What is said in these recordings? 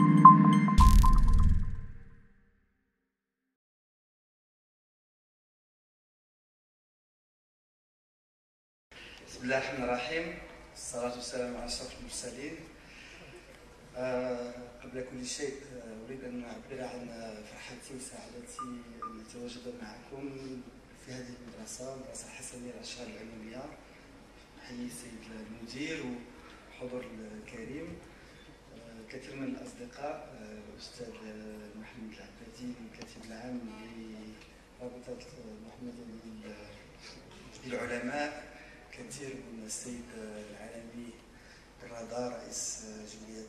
بسم الله الرحمن الرحيم، الصلاة والسلام على أشرف المرسلين. قبل كل شيء أريد أن أعبر عن فرحتي وسعادتي أن أتواجد معكم في هذه المدرسة، مدرسة حسنية الأشغال العمومية. أحيي السيد المدير وحضور الكريم، كثير من الأصدقاء، الأستاذ محمد العبادي الكاتب العام لرابطة المحمدية للعلماء، كثير من السيد العالمي الرضا رئيس جمعية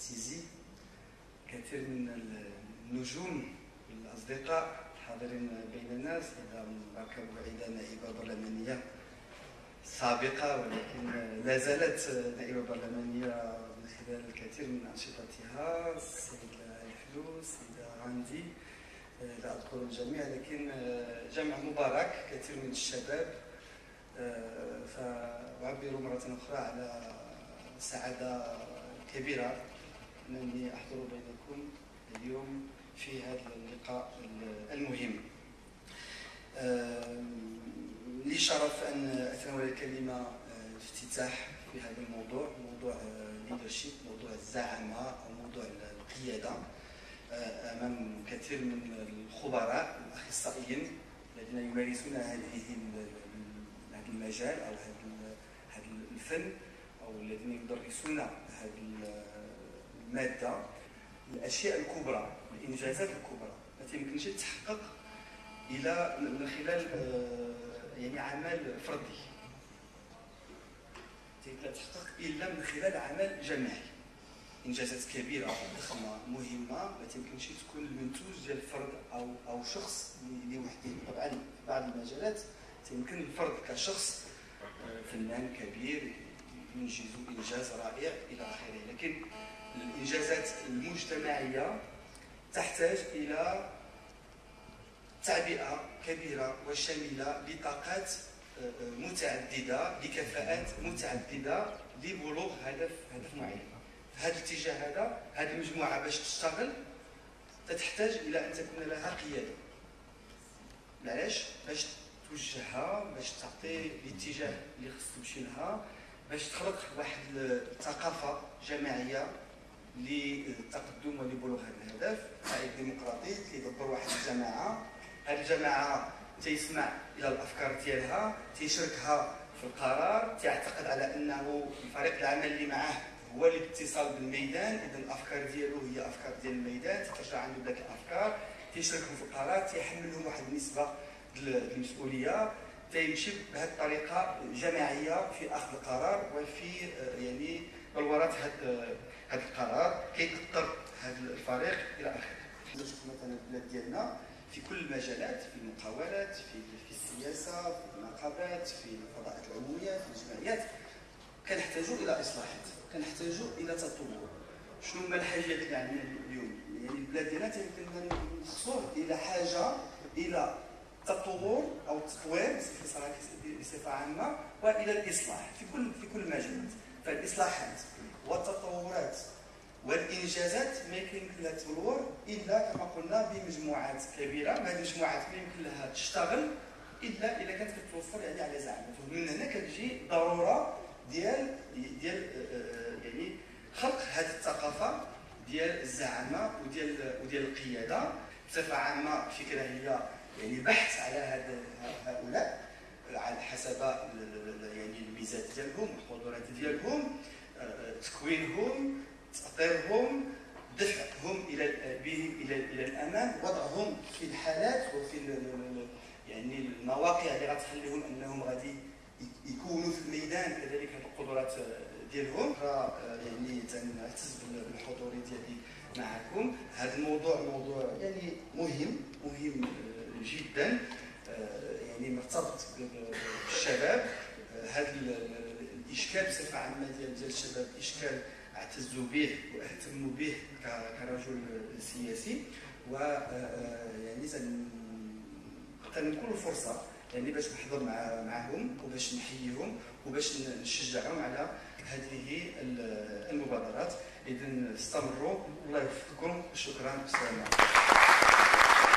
تيزي، كثير من النجوم والأصدقاء الحاضرين بين الناس، هذا مباركة وعيدة نائبة برلمانية سابقة ولكن لا زالت نائبة برلمانية من خلال الكثير من أنشطتها، السيدة الحلو، السيدة غاندي، لا أذكر الجميع لكن جمع مبارك، كثير من الشباب. فأعبر مرة أخرى على سعادة كبيرة أنني أحضر بينكم اليوم في هذا اللقاء المهم. لي شرف أن أتناول الكلمة الافتتاح في هذا الموضوع، موضوع ليدرشيب، موضوع الزعامة أو موضوع القيادة، أمام كثير من الخبراء الأخصائيين الذين يمارسون هذا المجال أو هذا الفن أو الذين يدرسون هذه المادة، الأشياء الكبرى، الإنجازات الكبرى التي يمكنش تتحقق إلى من خلال يعني عمل فردي، لا تتحقق إلا من خلال عمل جماعي. إنجازات كبيرة ضخمة مهمة ما يمكنش تكون المنتوج ديال فرد أو شخص لوحده. طبعا في بعض المجالات يمكن الفرد كشخص فنان كبير ينجز إنجاز رائع إلى آخره، لكن الإنجازات المجتمعية تحتاج إلى تعبئة كبيرة وشاملة لطاقات متعددة، لكفاءات متعددة، لبلوغ هدف معين. هذا الاتجاه، هذه المجموعة باش تشتغل تحتاج إلى أن تكون لها قيادة. علاش؟ باش توجهها، باش تعطي الاتجاه اللي خص تمشي لها، باش تخلق واحد الثقافة جماعية للتقدم ولبلوغ هذا الهدف. التعريف الديمقراطي كيدبر واحد الجماعة، هذه الجماعة تيسمع إلى الأفكار ديالها، تيشاركها في القرار، تيعتقد على أنه فريق العمل اللي معاه هو الاتصال بالميدان، إذا الأفكار ديالو هي أفكار ديال الميدان، تترجع عنده ذاك الأفكار، تيشاركهم في القرار، تيحملهم واحد النسبة المسؤولية، تيمشي بهذه الطريقة جماعية في أخذ القرار وفي يعني بلورات هذا القرار، كيأثر هذا الفريق إلى آخره. نشوف مثلا البلاد ديالنا في كل المجالات، في المقاولات، في السياسة، في النقابات، في الفضاءات العمومية، في الجمعيات، كنحتاجوا إلى إصلاحات، كنحتاجوا إلى تطور. شنو هما الحاجات اللي عندنا اليوم؟ يعني البلاد ديالنا تيمكن نخصوه إلى حاجة إلى التطور او التطوير بصفه عامه، والى الاصلاح في كل المجالات. فالاصلاحات والتطورات والانجازات ما يمكن لها تبلور الا كما قلنا بمجموعات كبيره، هذه المجموعات ما يمكن لها تشتغل الا اذا كانت كتوفر يعني على زعامتهم. من هنا كتجي ضروره ديال يعني خلق هذه الثقافه ديال الزعامه وديال القياده بصفه عامه. فكره هي يعني بحث على هؤلاء على حسب يعني الميزات ديالهم، القدرات ديالهم، تكوينهم، تأطيرهم، دفعهم الى الامام، وضعهم في الحالات وفي يعني المواقع اللي غتخليهم انهم غادي يكونوا في الميدان كذلك هذه القدرات ديالهم. يعني تنعتز بالحضور ديالي معكم. هذا الموضوع موضوع يعني مهم جدا، يعني مرتبط بالشباب. هذا الاشكال بصفه عامه ديال الشباب اشكال اعتزوا به واهتموا به كرجل سياسي، و يعني تنكون الفرصه يعني باش نحضر معهم وباش نحييهم وباش نشجعهم على هذه المبادرات. إذن استمروا والله يوفقكم. شكرا. بسلامة.